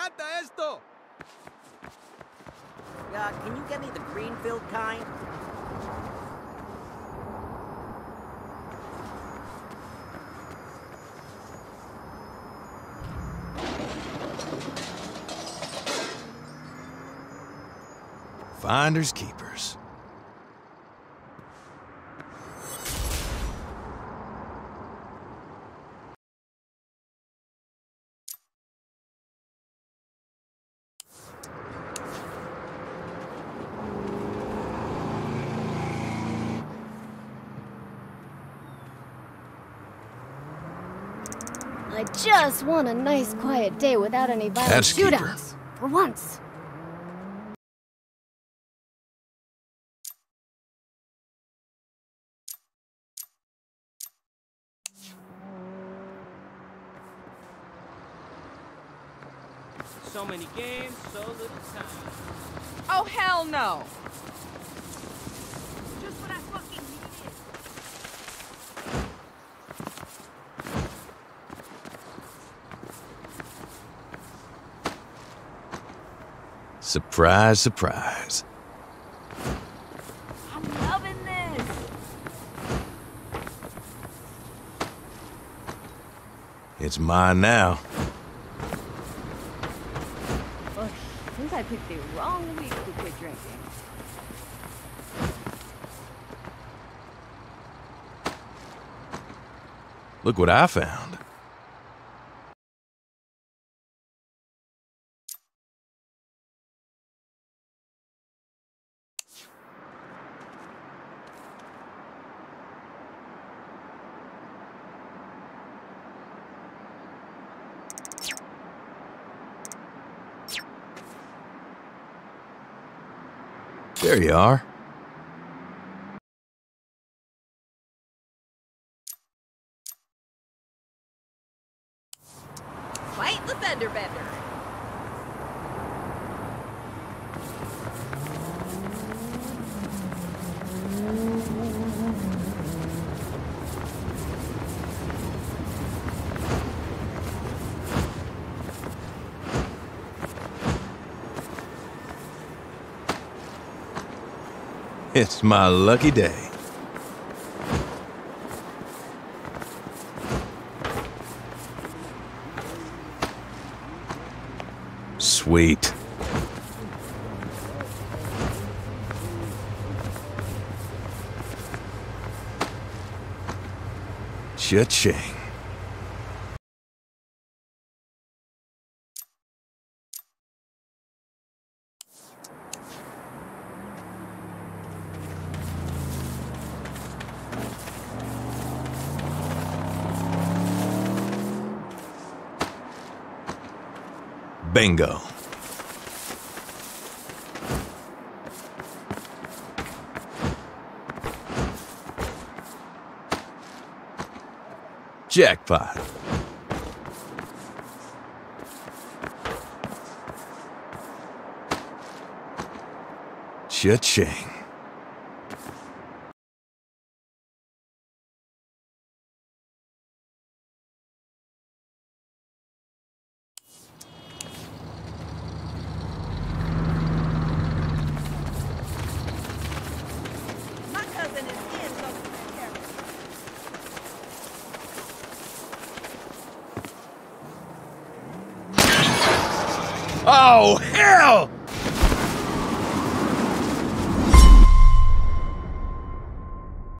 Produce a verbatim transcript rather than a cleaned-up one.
encanta esto! Uh, can you get me the greenfield kind? Finders keepers. I just want a nice quiet day without any violent That's shootouts. Keeper. For once. So many games, so little time. Oh, hell no! Just what I fucking needed. Surprise, surprise. I'm loving this. It's mine now. I picked the wrong week to quit drinking. Look what I found. There you are. Fight the fender bender. It's my lucky day. Sweet. Cha-ching. Bingo. Jackpot. Cha-ching. Oh, hell!